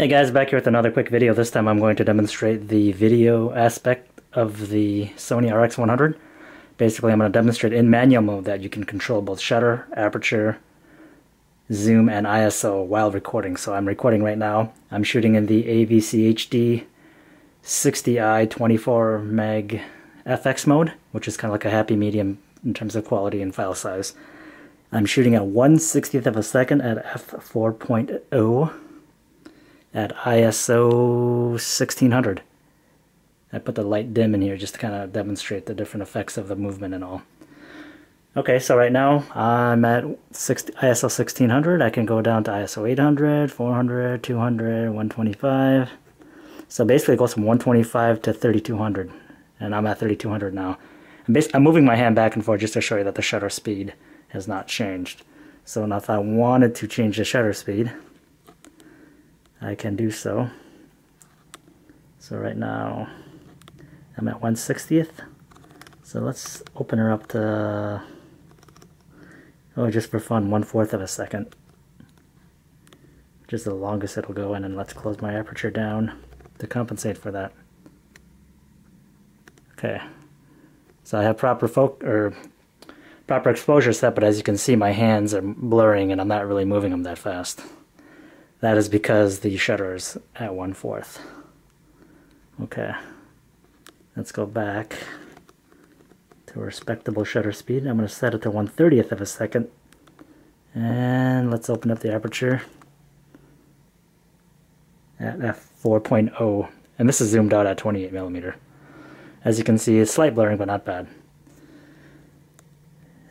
Hey guys, back here with another quick video. This time I'm going to demonstrate the video aspect of the Sony RX100. Basically, I'm going to demonstrate in manual mode that you can control both shutter, aperture, zoom, and ISO while recording. So I'm recording right now. I'm shooting in the AVCHD 60i 24 meg FX mode, which is kind of like a happy medium in terms of quality and file size. I'm shooting at 1/60th of a second at f4.0 at ISO 1600. I put the light dim in here just to kind of demonstrate the different effects of the movement and all. Okay, so right now I'm at ISO 1600. I can go down to ISO 800, 400, 200, 125. So basically it goes from 125 to 3200, and I'm at 3200 now. I'm moving my hand back and forth just to show you that the shutter speed has not changed. So now if I wanted to change the shutter speed, I can do so. So right now I'm at 1/60th. So let's open her up to, oh, just for fun, 1/4 of a second, which is the longest it'll go in, and let's close my aperture down to compensate for that. Okay, so I have proper exposure set, but as you can see, my hands are blurring and I'm not really moving them that fast. That is because the shutter is at 1/4. Okay, let's go back to a respectable shutter speed. I'm going to set it to 1/30th of a second, and let's open up the aperture at f4.0, and this is zoomed out at 28mm. As you can see, it's slight blurring, but not bad.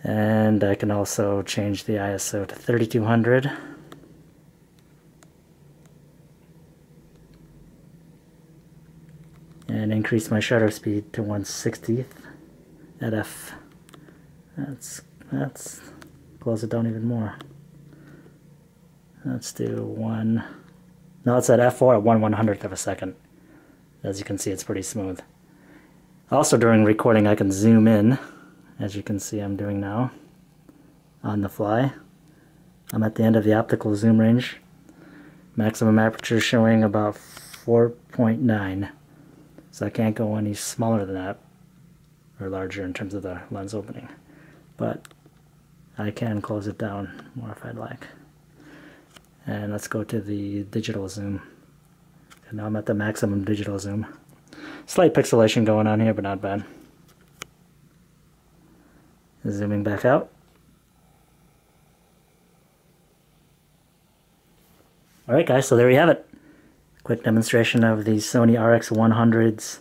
And I can also change the ISO to 3200. And increase my shutter speed to 1/60th at f. That's close it down even more. Let's do one. Now it's at f4 at 1/100th of a second. As you can see, it's pretty smooth. Also, during recording, I can zoom in, as you can see I'm doing now, on the fly. I'm at the end of the optical zoom range. Maximum aperture showing about 4.9. So I can't go any smaller than that, or larger in terms of the lens opening. But I can close it down more if I'd like. And let's go to the digital zoom. And now I'm at the maximum digital zoom. Slight pixelation going on here, but not bad. Zooming back out. Alright guys, so there you have it. Quick demonstration of the Sony RX100's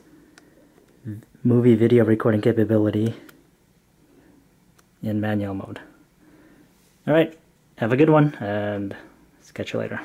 movie video recording capability in manual mode. Alright, have a good one, and catch you later.